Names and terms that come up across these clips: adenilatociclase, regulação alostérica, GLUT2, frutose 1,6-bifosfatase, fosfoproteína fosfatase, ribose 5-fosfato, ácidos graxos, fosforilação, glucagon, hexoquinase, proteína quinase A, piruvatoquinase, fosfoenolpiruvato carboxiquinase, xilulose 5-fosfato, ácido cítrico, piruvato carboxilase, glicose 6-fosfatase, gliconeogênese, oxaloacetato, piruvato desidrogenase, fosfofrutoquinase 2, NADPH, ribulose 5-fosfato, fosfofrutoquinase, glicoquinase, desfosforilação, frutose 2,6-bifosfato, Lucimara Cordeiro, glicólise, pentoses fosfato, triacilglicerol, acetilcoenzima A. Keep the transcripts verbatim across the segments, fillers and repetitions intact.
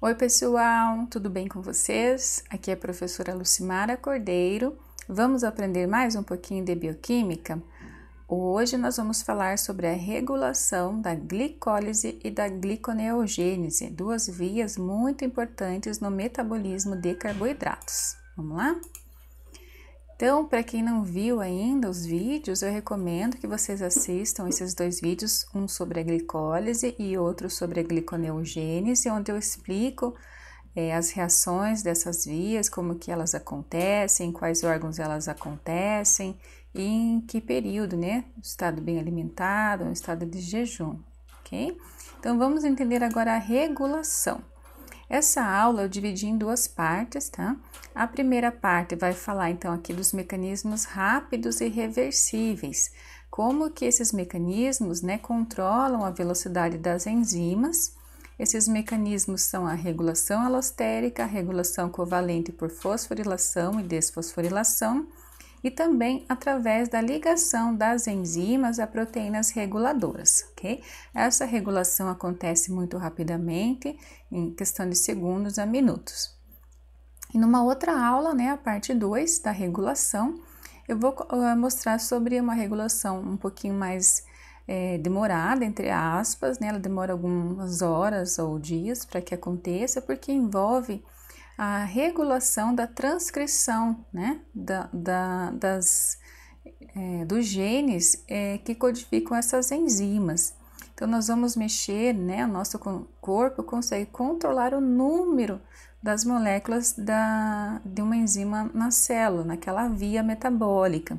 Oi pessoal, tudo bem com vocês? Aqui é a professora Lucimara Cordeiro. Vamos aprender mais um pouquinho de bioquímica? Hoje nós vamos falar sobre a regulação da glicólise e da gliconeogênese, duas vias muito importantes no metabolismo de carboidratos. Vamos lá? Então, para quem não viu ainda os vídeos, eu recomendo que vocês assistam esses dois vídeos, um sobre a glicólise e outro sobre a gliconeogênese, onde eu explico é, as reações dessas vias, como que elas acontecem, quais órgãos elas acontecem e em que período, né? Um estado bem alimentado, um estado de jejum, ok? Então, vamos entender agora a regulação. Essa aula eu dividi em duas partes, tá? A primeira parte vai falar, então, aqui dos mecanismos rápidos e reversíveis. Como que esses mecanismos, né, controlam a velocidade das enzimas. Esses mecanismos são a regulação alostérica, a regulação covalente por fosforilação e desfosforilação, e também através da ligação das enzimas a proteínas reguladoras, ok? Essa regulação acontece muito rapidamente, em questão de segundos a minutos. E numa outra aula, né, a parte dois da regulação, eu vou mostrar sobre uma regulação um pouquinho mais é, demorada, entre aspas, né? Ela demora algumas horas ou dias para que aconteça, porque envolve a regulação da transcrição, né, da, da, das, é, dos genes é, que codificam essas enzimas. Então, nós vamos mexer, né, o nosso corpo consegue controlar o número das moléculas da, de uma enzima na célula, naquela via metabólica.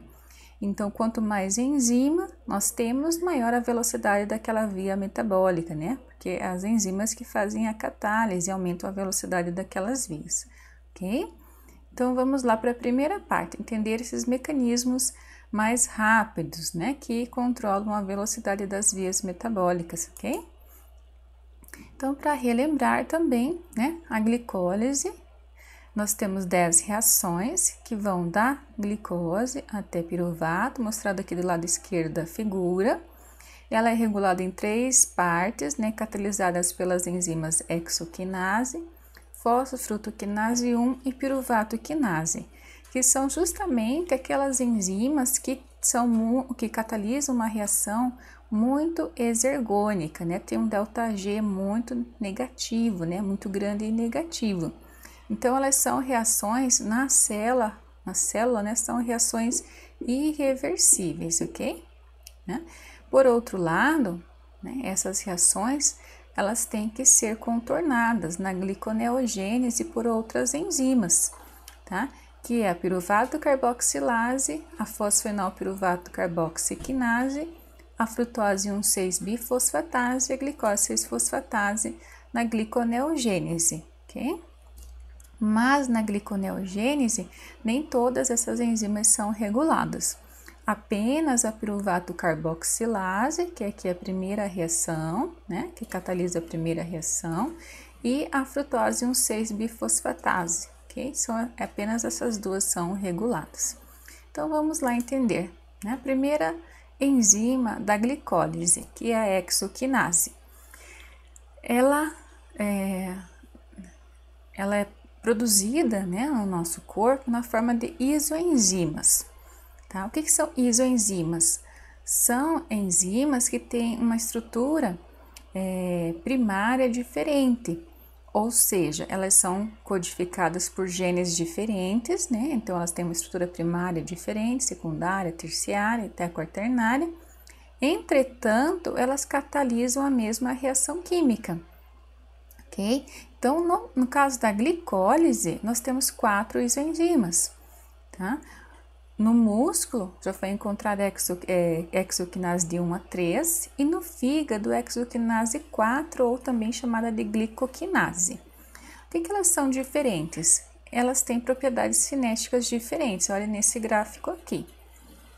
Então, quanto mais enzima nós temos, maior a velocidade daquela via metabólica, né? Porque é as enzimas que fazem a catálise aumentam a velocidade daquelas vias, ok? Então, vamos lá para a primeira parte, entender esses mecanismos mais rápidos, né? Que controlam a velocidade das vias metabólicas, ok? Então, para relembrar também, né? A glicólise. Nós temos dez reações que vão da glicose até piruvato, mostrado aqui do lado esquerdo da figura. Ela é regulada em três partes, né, catalisadas pelas enzimas hexoquinase, fosfofrutoquinase um e piruvatoquinase, que são justamente aquelas enzimas que, são, que catalisam uma reação muito exergônica, né, tem um delta G muito negativo, né, muito grande e negativo. Então, elas são reações na célula, na célula, né? São reações irreversíveis, ok? Né? Por outro lado, né? Essas reações, elas têm que ser contornadas na gliconeogênese por outras enzimas, tá? Que é a piruvato carboxilase, a fosfoenolpiruvato carboxiquinase, a frutose um, seis-bifosfatase e a glicose seis-fosfatase na gliconeogênese, ok? Mas na gliconeogênese, nem todas essas enzimas são reguladas. Apenas a piruvato carboxilase, que aqui é a primeira reação, né, que catalisa a primeira reação, e a frutose um, seis-bifosfatase, ok? São, apenas essas duas são reguladas. Então, vamos lá entender, né? A primeira enzima da glicólise, que é a hexoquinase. Ela é, ela é produzida, né, no nosso corpo na forma de isoenzimas, tá? O que que são isoenzimas? São enzimas que têm uma estrutura é, primária diferente, ou seja, elas são codificadas por genes diferentes, né? Então, elas têm uma estrutura primária diferente, secundária, terciária e até quaternária. Entretanto, elas catalisam a mesma reação química, ok? Então, no, no caso da glicólise, nós temos quatro isoenzimas, tá? No músculo, já foi encontrada hexo, é, hexoquinase de um a três, e no fígado, hexoquinase quatro, ou também chamada de glicoquinase. O que que elas são diferentes? Elas têm propriedades cinéticas diferentes, olha nesse gráfico aqui,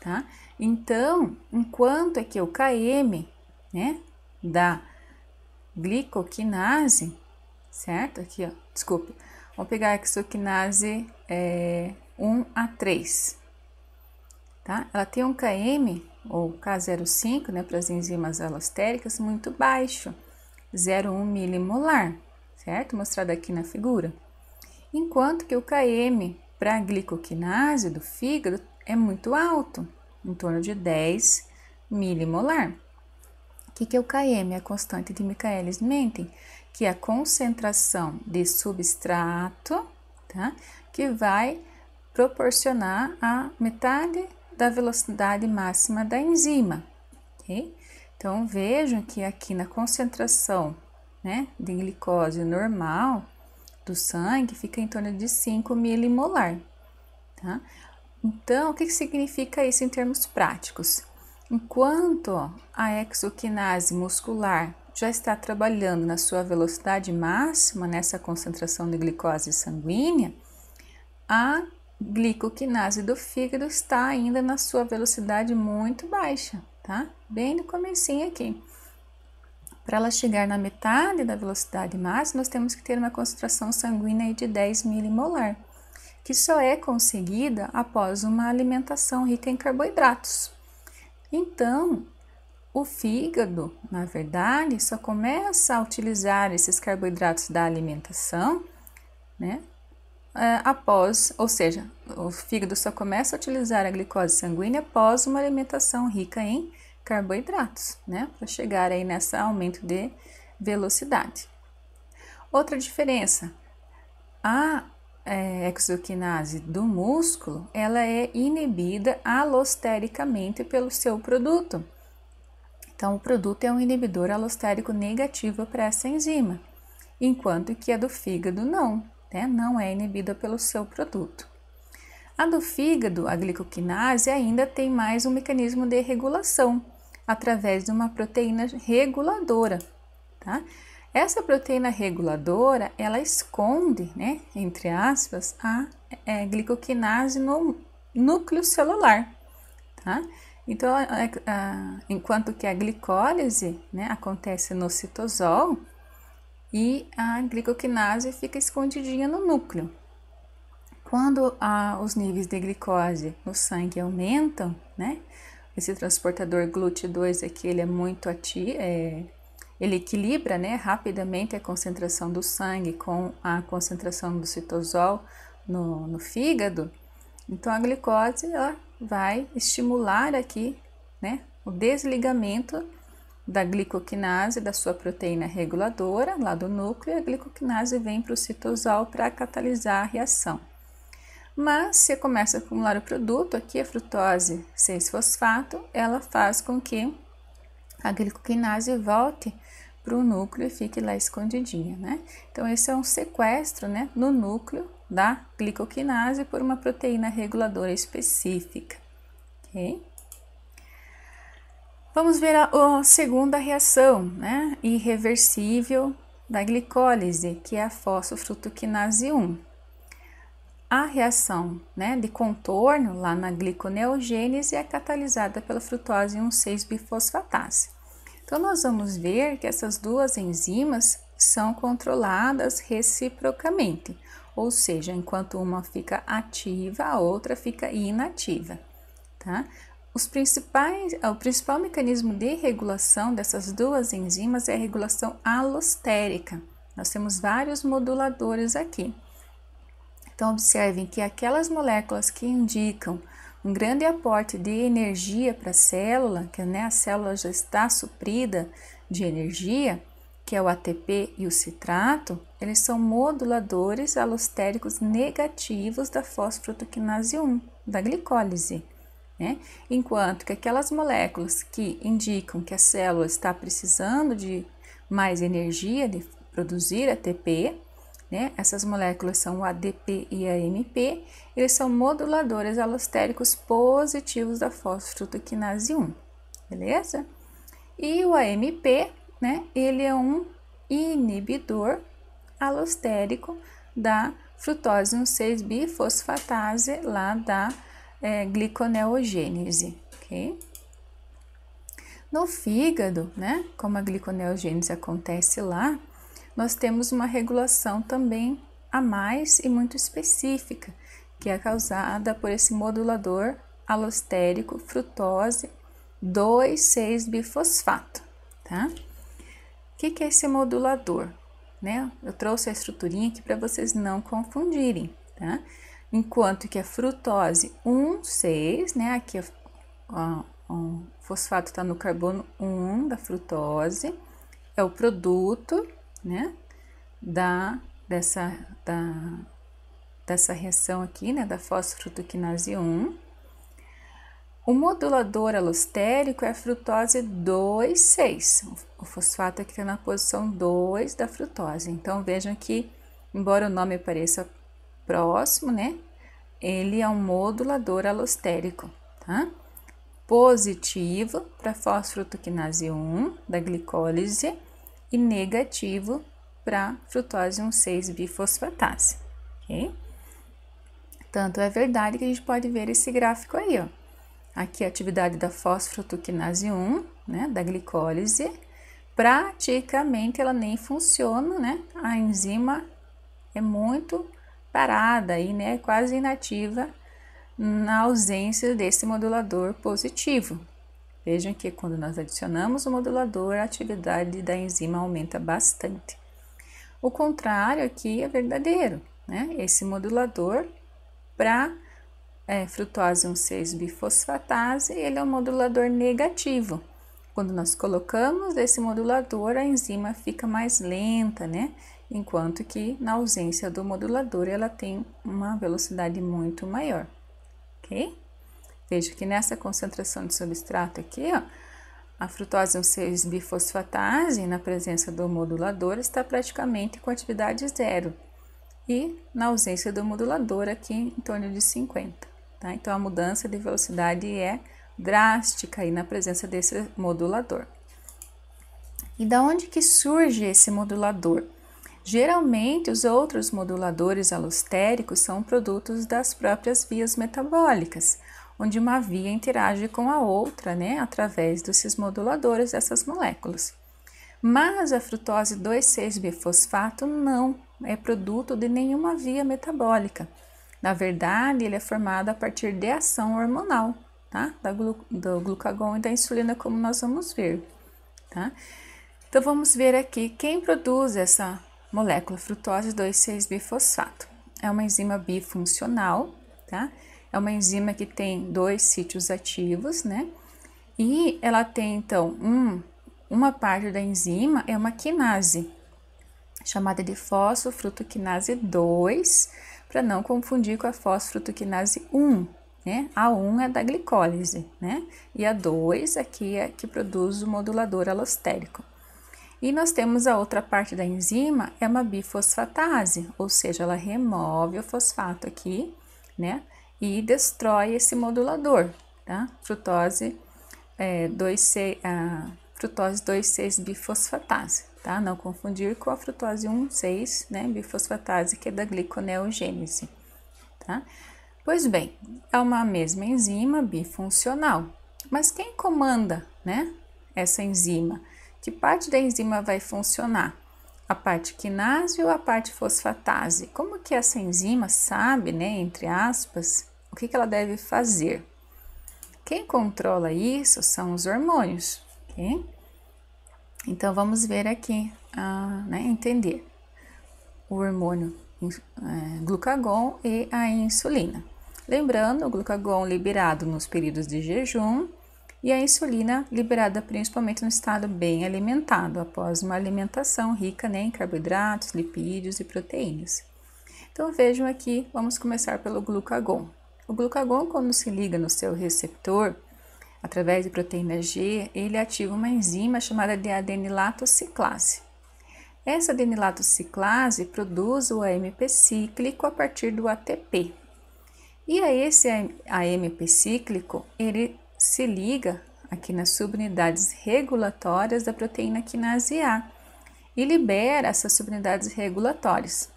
tá? Então, enquanto aqui o K M, né, da glicoquinase, certo? Aqui, ó, desculpa. Vamos pegar a hexoquinase é, um a três, tá? Ela tem um K M, ou K zero cinco, né, para as enzimas alostéricas, muito baixo, zero vírgula um milimolar, certo? Mostrado aqui na figura. Enquanto que o K M para a glicoquinase do fígado é muito alto, em torno de dez milimolar. O que, que é o K M? É a constante de Michaelis-Menten, que é a concentração de substrato, tá? Que vai proporcionar a metade da velocidade máxima da enzima, ok? Então, vejam que aqui na concentração, né, de glicose normal do sangue fica em torno de cinco milimolar, tá? Então, o que, que significa isso em termos práticos? Enquanto a hexoquinase muscular já está trabalhando na sua velocidade máxima, nessa concentração de glicose sanguínea, a glicoquinase do fígado está ainda na sua velocidade muito baixa, tá? Bem no comecinho aqui. Para ela chegar na metade da velocidade máxima, nós temos que ter uma concentração sanguínea de dez milimolar, que só é conseguida após uma alimentação rica em carboidratos. Então, o fígado, na verdade, só começa a utilizar esses carboidratos da alimentação, né? Após, ou seja, o fígado só começa a utilizar a glicose sanguínea após uma alimentação rica em carboidratos, né? Para chegar aí nesse aumento de velocidade. Outra diferença, a É, hexoquinase do músculo, ela é inibida alostericamente pelo seu produto. Então, o produto é um inibidor alostérico negativo para essa enzima, enquanto que a do fígado não, né? Não é inibida pelo seu produto. A do fígado, a glicoquinase, ainda tem mais um mecanismo de regulação, através de uma proteína reguladora, tá? Essa proteína reguladora, ela esconde, né, entre aspas, a é, glicoquinase no núcleo celular, tá? Então, a, a, enquanto que a glicólise, né, acontece no citosol e a glicoquinase fica escondidinha no núcleo. Quando a, os níveis de glicose no sangue aumentam, né, esse transportador glut dois aqui, ele é muito ativo, é, Ele equilibra, né, rapidamente a concentração do sangue com a concentração do citosol no, no fígado. Então, a glicose ela vai estimular aqui, né, o desligamento da glicoquinase, da sua proteína reguladora, lá do núcleo, e a glicoquinase vem para o citosol para catalisar a reação. Mas, se começa a acumular o produto, aqui a frutose seis fosfato, ela faz com que a glicoquinase volte para o núcleo e fique lá escondidinha, né? Então, esse é um sequestro, né, no núcleo da glicoquinase por uma proteína reguladora específica, ok? Vamos ver a, a segunda reação, né, irreversível da glicólise, que é a fosfofrutoquinase um. A reação, né, de contorno lá na gliconeogênese é catalisada pela frutose um, seis-bifosfatase. Então, nós vamos ver que essas duas enzimas são controladas reciprocamente, ou seja, enquanto uma fica ativa, a outra fica inativa, tá? Os principais, o principal mecanismo de regulação dessas duas enzimas é a regulação alostérica. Nós temos vários moduladores aqui. Então, observem que aquelas moléculas que indicam um grande aporte de energia para a célula, que, né, a célula já está suprida de energia, que é o A T P e o citrato, eles são moduladores alostéricos negativos da fosfofrutoquinase um, da glicólise, né? Enquanto que aquelas moléculas que indicam que a célula está precisando de mais energia, de produzir A T P, né? Essas moléculas são o A D P e a A M P, eles são moduladores alostéricos positivos da fosfofrutoquinase um, beleza? E o A M P, né, ele é um inibidor alostérico da frutose um, seis-bifosfatase lá da é, gliconeogênese, ok? No fígado, né, como a gliconeogênese acontece lá, nós temos uma regulação também a mais e muito específica, que é causada por esse modulador alostérico frutose dois, seis-bifosfato, tá? O que, que é esse modulador? né? Eu trouxe a estruturinha aqui para vocês não confundirem, tá? Enquanto que a frutose um, seis, né? Aqui ó, o fosfato está no carbono um da frutose, é o produto, né? Da, dessa, da, dessa reação aqui, né? Da fosfofrutoquinase um. O modulador alostérico é a frutose dois, seis. O fosfato aqui está na posição dois da frutose. Então, vejam que, embora o nome pareça próximo, né? Ele é um modulador alostérico, tá? Positivo para fosfofrutoquinase um, da glicólise, e negativo para frutose um, seis-bifosfatase, ok? Tanto é verdade que a gente pode ver esse gráfico aí, ó. Aqui a atividade da fosfofrutoquinase um, né, da glicólise, praticamente ela nem funciona, né? A enzima é muito parada aí, né? Quase inativa na ausência desse modulador positivo. Vejam que quando nós adicionamos o modulador, a atividade da enzima aumenta bastante. O contrário aqui é verdadeiro, né? Esse modulador para É, frutose um, seis-bifosfatase, ele é um modulador negativo. Quando nós colocamos esse modulador, a enzima fica mais lenta, né? Enquanto que na ausência do modulador, ela tem uma velocidade muito maior, ok? Veja que nessa concentração de substrato aqui, ó, a frutose um, seis-bifosfatase, na presença do modulador, está praticamente com atividade zero. E na ausência do modulador, aqui em torno de cinquenta. Tá? Então, a mudança de velocidade é drástica aí na presença desse modulador. E da onde que surge esse modulador? Geralmente, os outros moduladores alostéricos são produtos das próprias vias metabólicas, onde uma via interage com a outra, né, através desses moduladores dessas moléculas. Mas a frutose dois, seis-bifosfato não é produto de nenhuma via metabólica. Na verdade, ele é formado a partir de ação hormonal, tá? Da glu do glucagon e da insulina, como nós vamos ver, tá? Então, vamos ver aqui quem produz essa molécula, frutose dois, seis-bifosfato. É uma enzima bifuncional, tá? É uma enzima que tem dois sítios ativos, né? E ela tem, então, um, uma parte da enzima é uma quinase, chamada de fosfofrutoquinase dois, para não confundir com a fosfofrutoquinase um, né? A um é da glicólise, né? E a dois aqui é que produz o modulador alostérico. E nós temos a outra parte da enzima, é uma bifosfatase, ou seja, ela remove o fosfato aqui, né? E destrói esse modulador, tá? Frutose é, dois, seis, a frutose dois, seis-bifosfatase. Tá? Não confundir com a frutose um, seis, né, bifosfatase, que é da gliconeogênese, tá? Pois bem, é uma mesma enzima bifuncional, mas quem comanda, né, essa enzima? Que parte da enzima vai funcionar? A parte quinase ou a parte fosfatase? Como que essa enzima sabe, né, entre aspas, o que que ela deve fazer? Quem controla isso são os hormônios, ok? Então, vamos ver aqui, ah, né, entender o hormônio é, glucagon e a insulina. Lembrando, o glucagon liberado nos períodos de jejum e a insulina liberada principalmente no estado bem alimentado, após uma alimentação rica, né, em carboidratos, lipídios e proteínas. Então, vejam aqui, vamos começar pelo glucagon. O glucagon, quando se liga no seu receptor, através de proteína G, ele ativa uma enzima chamada de adenilatociclase. Essa adenilatociclase produz o A M P cíclico a partir do A T P. E a esse A M P cíclico, ele se liga aqui nas subunidades regulatórias da proteína quinase A e libera essas subunidades regulatórias.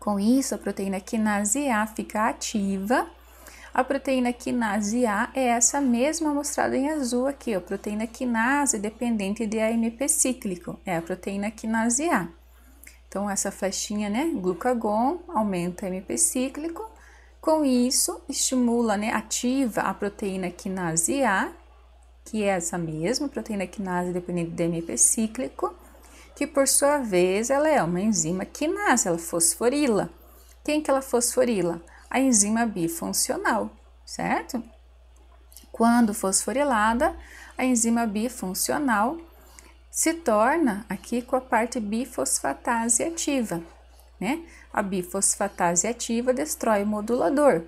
Com isso, a proteína quinase A fica ativa. A proteína quinase A é essa mesma mostrada em azul aqui, ó, proteína quinase dependente de A M P cíclico, é a proteína quinase A. Então, essa flechinha, né, glucagon, aumenta A M P cíclico, com isso estimula, né, ativa a proteína quinase A, que é essa mesma proteína quinase dependente de A M P cíclico, que por sua vez ela é uma enzima quinase, ela fosforila. Quem que ela fosforila? A enzima bifuncional, certo? Quando fosforilada, a enzima bifuncional se torna aqui com a parte bifosfatase ativa, né? A bifosfatase ativa destrói o modulador.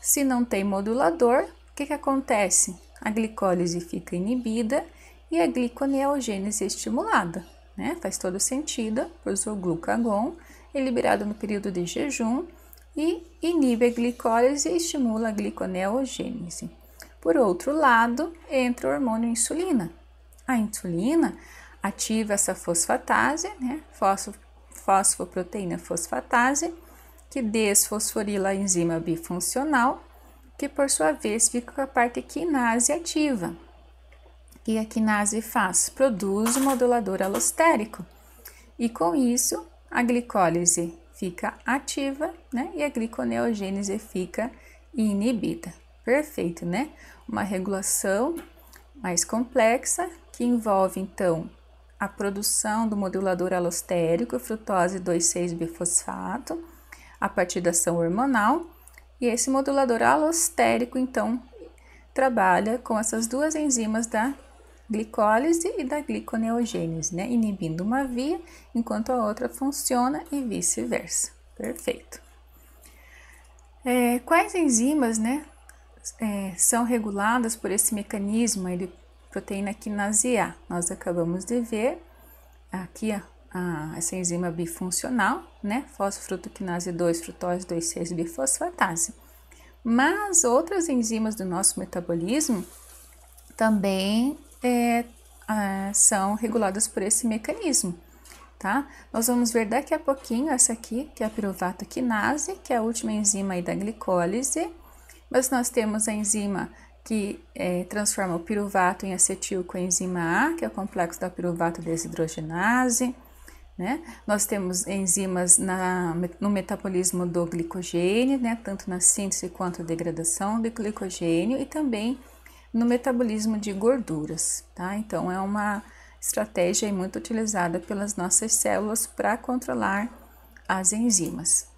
Se não tem modulador, o que que acontece? A glicólise fica inibida e a gliconeogênese estimulada, né? Faz todo sentido, pois o glucagon é liberado no período de jejum e inibe a glicólise e estimula a gliconeogênese. Por outro lado, entra o hormônio insulina. A insulina ativa essa fosfatase, né? Fosfo, fosfoproteína fosfatase, que desfosforila a enzima bifuncional, que por sua vez fica com a parte quinase ativa. E a quinase faz, produz o modulador alostérico. E com isso, a glicólise fica ativa, né? E a gliconeogênese fica inibida. Perfeito, né? Uma regulação mais complexa que envolve, então, a produção do modulador alostérico, frutose dois, seis-bifosfato, a partir da ação hormonal. E esse modulador alostérico, então, trabalha com essas duas enzimas da glicólise e da gliconeogênese, né? Inibindo uma via, enquanto a outra funciona e vice-versa. Perfeito. É, quais enzimas, né? É, são reguladas por esse mecanismo aí de proteína quinase A. Nós acabamos de ver aqui a, a, essa enzima bifuncional, né? Fosfofrutoquinase dois, frutose dois, seis-bifosfatase. Mas outras enzimas do nosso metabolismo também é, a, são reguladas por esse mecanismo, tá? Nós vamos ver daqui a pouquinho essa aqui, que é a piruvatoquinase, que é a última enzima aí da glicólise. Mas nós temos a enzima que é, transforma o piruvato em acetilcoenzima A, que é o complexo da piruvato desidrogenase, né? Nós temos enzimas na, no metabolismo do glicogênio, né? Tanto na síntese quanto na degradação do glicogênio e também no metabolismo de gorduras, tá? Então, é uma estratégia muito utilizada pelas nossas células para controlar as enzimas.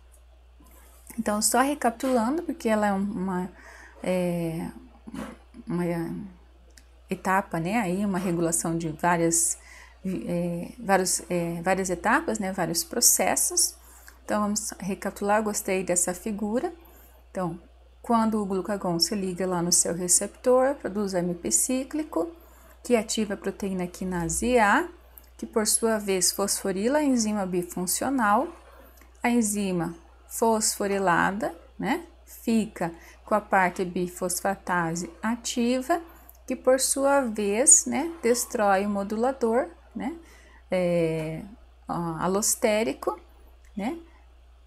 Então, só recapitulando, porque ela é uma, é, uma etapa, né? Aí uma regulação de várias, é, vários, é, várias etapas, né? Vários processos. Então, vamos recapitular. Eu gostei dessa figura. Então, quando o glucagon se liga lá no seu receptor, produz o A M P cíclico, que ativa a proteína quinase A, que por sua vez fosforila a enzima bifuncional, a enzima fosforilada, né? Fica com a parte bifosfatase ativa, que por sua vez, né? Destrói o modulador, né? É, ó, alostérico, né?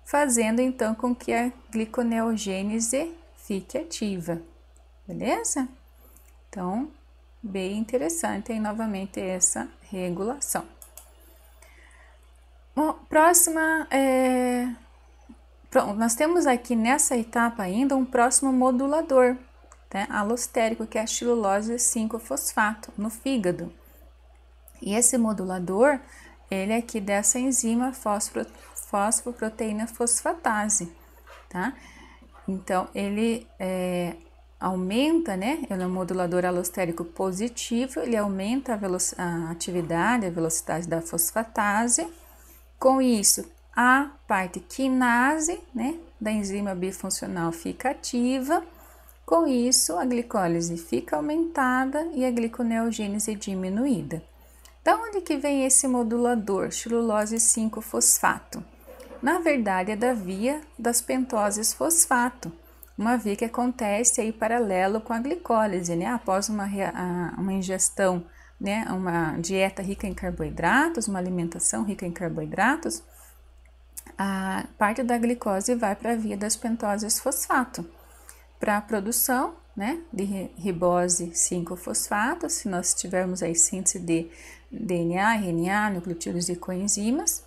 Fazendo então com que a gliconeogênese fique ativa, beleza? Então, bem interessante aí novamente essa regulação. Bom, próxima é... Pronto, nós temos aqui nessa etapa ainda um próximo modulador, né, alostérico, que é a xilulose cinco-fosfato, no fígado. E esse modulador, ele é aqui dessa enzima fosfro, fosfoproteína fosfatase, tá? Então, ele é, aumenta, né, ele é um modulador alostérico positivo, ele aumenta a, a atividade, a velocidade da fosfatase, com isso, a parte quinase, né, da enzima bifuncional fica ativa, com isso a glicólise fica aumentada e a gliconeogênese diminuída. Da onde que vem esse modulador xilulose cinco-fosfato? Na verdade é da via das pentoses fosfato, uma via que acontece aí paralelo com a glicólise, né, após uma, uma ingestão, né, uma dieta rica em carboidratos, uma alimentação rica em carboidratos, a parte da glicose vai para a via das pentoses fosfato, para a produção, né, de ribose cinco-fosfato, se nós tivermos aí síntese de D N A, R N A, nucleotídeos e coenzimas,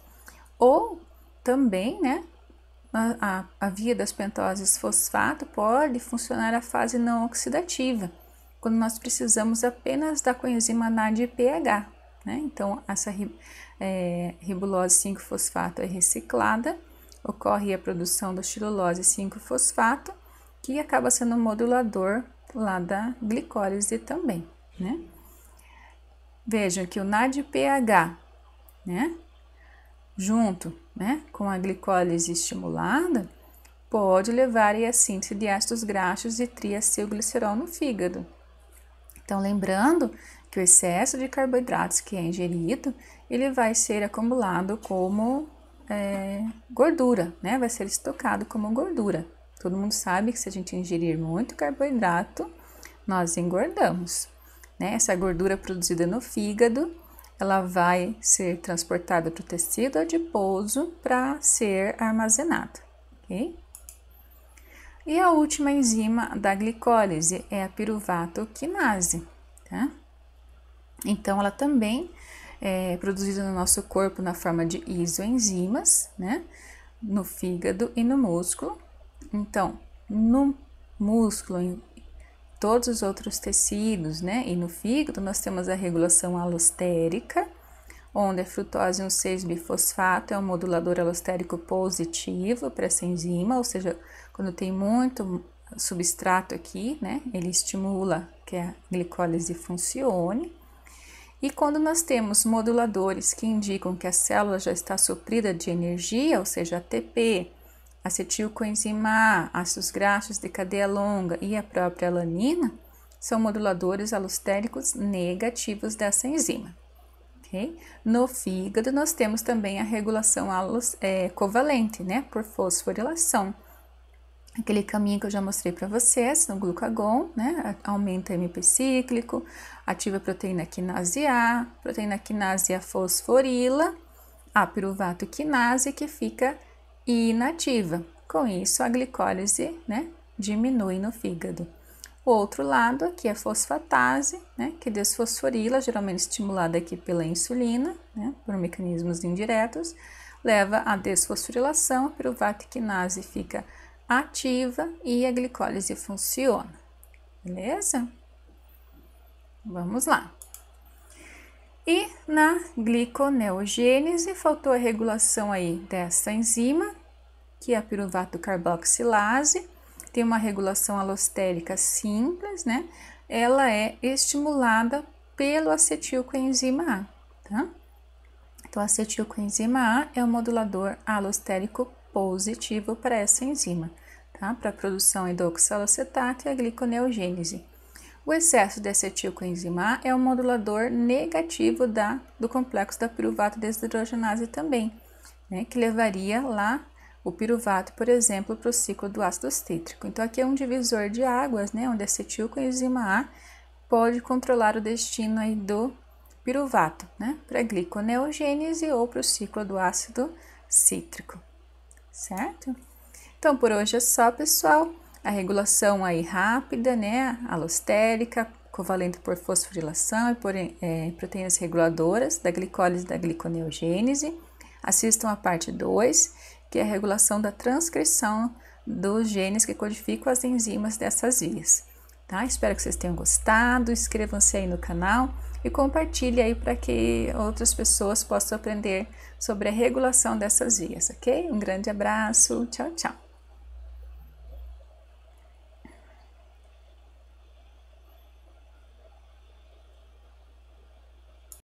ou também, né, a, a via das pentoses fosfato pode funcionar a fase não oxidativa, quando nós precisamos apenas da coenzima N A D P H, né? Então, essa é, ribulose cinco-fosfato é reciclada, ocorre a produção do xilulose cinco-fosfato, que acaba sendo um modulador lá da glicólise também, né? Vejam que o N A D P H, né, junto, né, com a glicólise estimulada, pode levar à síntese de ácidos graxos e triacilglicerol no fígado. Então, lembrando que o excesso de carboidratos que é ingerido, ele vai ser acumulado como é, gordura, né? Vai ser estocado como gordura. Todo mundo sabe que se a gente ingerir muito carboidrato, nós engordamos, né? Essa gordura produzida no fígado, ela vai ser transportada para o tecido adiposo para ser armazenada, ok? E a última enzima da glicólise é a piruvatoquinase, tá? Então, ela também é produzida no nosso corpo na forma de isoenzimas, né? No fígado e no músculo. Então, no músculo, em todos os outros tecidos, né? E no fígado, nós temos a regulação alostérica, onde a frutose um, seis-bifosfato é um modulador alostérico positivo para essa enzima, ou seja, quando tem muito substrato aqui, né? Ele estimula que a glicólise funcione. E quando nós temos moduladores que indicam que a célula já está suprida de energia, ou seja, A T P, acetilcoenzima A, ácidos graxos de cadeia longa e a própria alanina, são moduladores alostéricos negativos dessa enzima. Okay? No fígado, nós temos também a regulação alos, é, covalente, né, por fosforilação. Aquele caminho que eu já mostrei para vocês no glucagon, né? Aumenta A M P cíclico, ativa a proteína quinase A, proteína quinase A fosforila, a piruvatoquinase que fica inativa. Com isso, a glicólise, né, diminui no fígado. O outro lado aqui é a fosfatase, né, que desfosforila, geralmente estimulada aqui pela insulina, né, por mecanismos indiretos, leva à desfosforilação, a piruvatoquinase fica ativa e a glicólise funciona, beleza? Vamos lá. E na gliconeogênese, faltou a regulação aí dessa enzima, que é a piruvato carboxilase, tem uma regulação alostérica simples, né? Ela é estimulada pelo acetilcoenzima A, tá? Então, a acetilcoenzima A é um modulador alostérico positivo para essa enzima, tá? Para a produção do oxaloacetato e a gliconeogênese. O excesso de acetilcoenzima A é um modulador negativo da, do complexo da piruvato desidrogenase também, né? Que levaria lá o piruvato, por exemplo, para o ciclo do ácido cítrico. Então, aqui é um divisor de águas, né? Onde a acetilcoenzima A pode controlar o destino aí do piruvato, né? Para a gliconeogênese ou para o ciclo do ácido cítrico. Certo? Então, por hoje é só, pessoal. A regulação aí rápida, né? Alostérica, covalente por fosforilação e por é, proteínas reguladoras da glicólise e da gliconeogênese. Assistam a parte dois, que é a regulação da transcrição dos genes que codificam as enzimas dessas vias. Tá? Espero que vocês tenham gostado. Inscrevam-se aí no canal e compartilhe aí para que outras pessoas possam aprender sobre a regulação dessas vias, ok? Um grande abraço, tchau, tchau!